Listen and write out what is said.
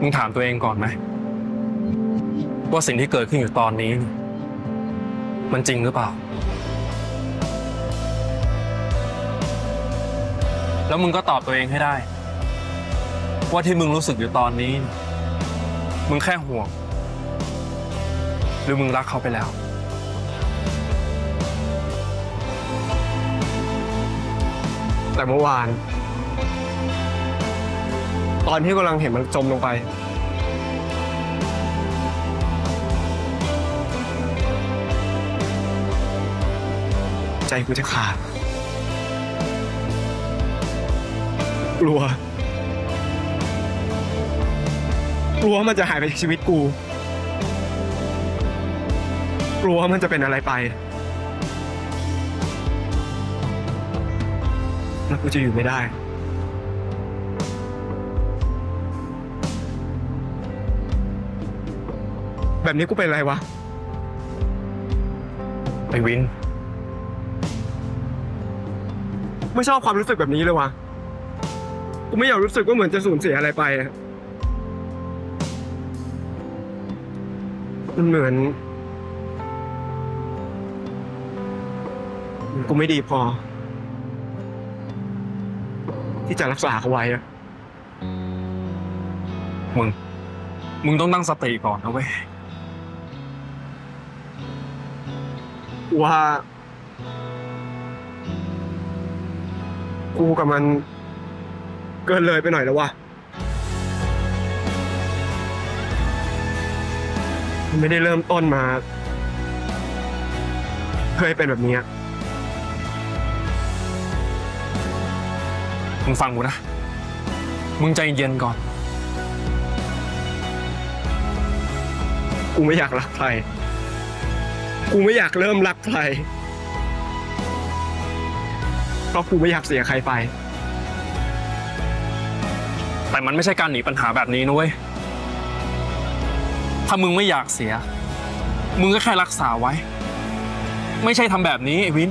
มึงถามตัวเองก่อนไหมว่าสิ่งที่เกิดขึ้นอยู่ตอนนี้มันจริงหรือเปล่าแล้วมึงก็ตอบตัวเองให้ได้ว่าที่มึงรู้สึกอยู่ตอนนี้มึงแค่ห่วงหรือมึงรักเขาไปแล้วแต่เมื่อวานตอนที่กำลังเห็นมันจมลงไปใจกูจะขาดกลัวกลัวมันจะหายไปจากชีวิตกูกลัวมันจะเป็นอะไรไปแล้วกูจะอยู่ไม่ได้แบบนี้กูเป็นอะไรวะไอ้วินไม่ชอบความรู้สึกแบบนี้เลยวะกูไม่อยากรู้สึกว่าเหมือนจะสูญเสียอะไรไปมันเหมือนกูไม่ดีพอที่จะรักษาเขาไว้อะมึงต้องตั้งสติก่อนนะเว้ยว่ากูกับมันเกินเลยไปหน่อยแล้ววะไม่ได้เริ่มต้นมาเคยเป็นแบบนี้มึงฟังกูนะมึงใจเย็นก่อนกูไม่อยากรักใครกูไม่อยากเริ่มรักใครเพราะกูไม่อยากเสียใครไปแต่มันไม่ใช่การหนีปัญหาแบบนี้นะเว้ยถ้ามึงไม่อยากเสียมึงก็แค่รักษาไว้ไม่ใช่ทำแบบนี้ไอ้วิน